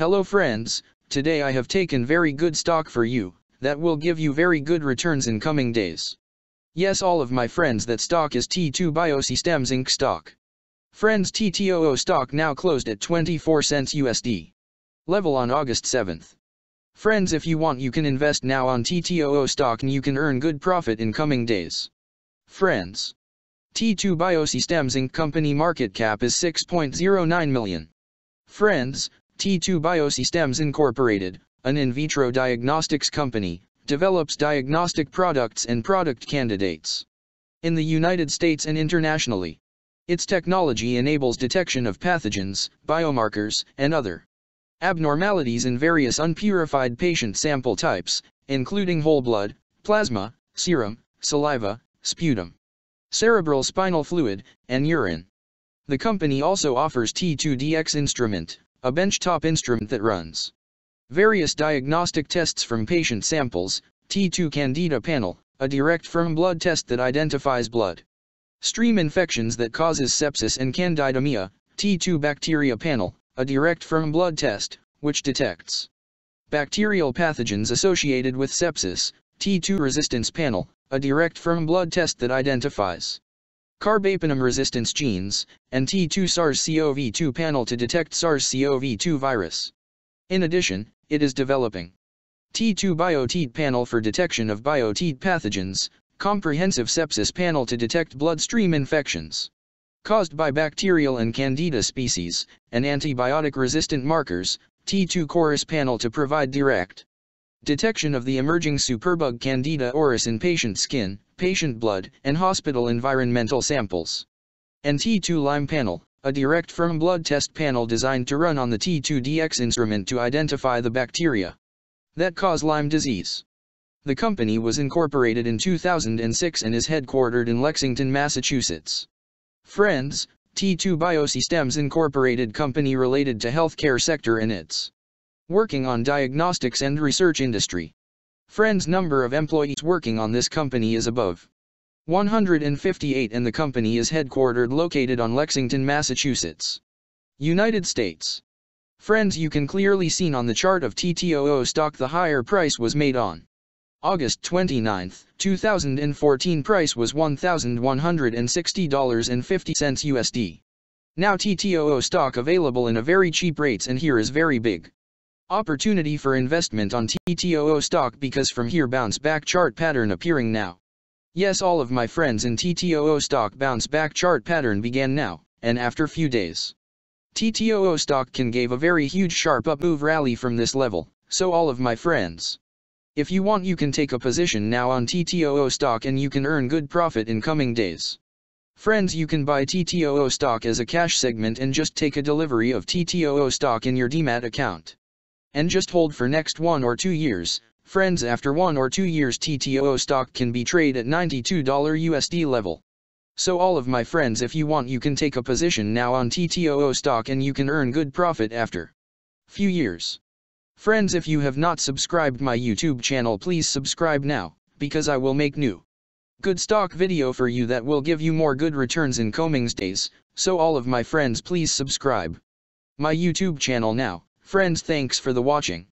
Hello friends, today I have taken very good stock for you, that will give you very good returns in coming days. Yes, all of my friends, that stock is T2 Biosystems Inc. stock. Friends, TTOO stock now closed at 24 cents USD. Level on August 7th. Friends, if you want you can invest now on TTOO stock and you can earn good profit in coming days. Friends, T2 Biosystems Inc. company market cap is 6.09 million. Friends, T2 Biosystems Incorporated, an in vitro diagnostics company, develops diagnostic products and product candidates in the United States and internationally. Its technology enables detection of pathogens, biomarkers, and other abnormalities in various unpurified patient sample types, including whole blood, plasma, serum, saliva, sputum, cerebral spinal fluid, and urine. The company also offers T2DX instrument, a benchtop instrument that runs various diagnostic tests from patient samples, T2 Candida Panel, a direct from blood test that identifies blood stream infections that causes sepsis and candidemia, T2 Bacteria Panel, a direct from blood test, which detects bacterial pathogens associated with sepsis, T2 Resistance Panel, a direct from blood test that identifies carbapenem resistance genes, and T2 SARS-CoV-2 panel to detect SARS-CoV-2 virus. In addition, it is developing T2 Biotide panel for detection of biotide pathogens, comprehensive sepsis panel to detect bloodstream infections caused by bacterial and candida species, and antibiotic-resistant markers, T2-Chorus panel to provide direct detection of the emerging superbug Candida auris in patient skin, patient blood, and hospital environmental samples. And T2 Lyme Panel, a direct from blood test panel designed to run on the T2DX instrument to identify the bacteria that cause Lyme disease. The company was incorporated in 2006 and is headquartered in Lexington, Massachusetts. Friends, T2 Biosystems Incorporated company related to healthcare sector and its working on diagnostics and research industry. Friends, number of employees working on this company is above 158 and the company is headquartered located on Lexington, Massachusetts, United States. Friends, you can clearly seen on the chart of TTOO stock the higher price was made on August 29, 2014 price was $1,160.50 USD. Now TTOO stock available in a very cheap rates and here is very big opportunity for investment on TTOO stock because from here bounce back chart pattern appearing now. Yes, all of my friends, in TTOO stock bounce back chart pattern began now, and after few days TTOO stock can give a very huge sharp up move rally from this level. So all of my friends, if you want you can take a position now on TTOO stock and you can earn good profit in coming days. Friends, you can buy TTOO stock as a cash segment and just take a delivery of TTOO stock in your DMAT account and just hold for next 1 or 2 years. Friends, after 1 or 2 years TTOO stock can be traded at $92 USD level. So all of my friends, if you want you can take a position now on TTOO stock and you can earn good profit after few years. Friends, if you have not subscribed my YouTube channel, please subscribe now, because I will make new good stock video for you that will give you more good returns in coming days. So all of my friends, please subscribe my YouTube channel now. Friends, thanks for the watching.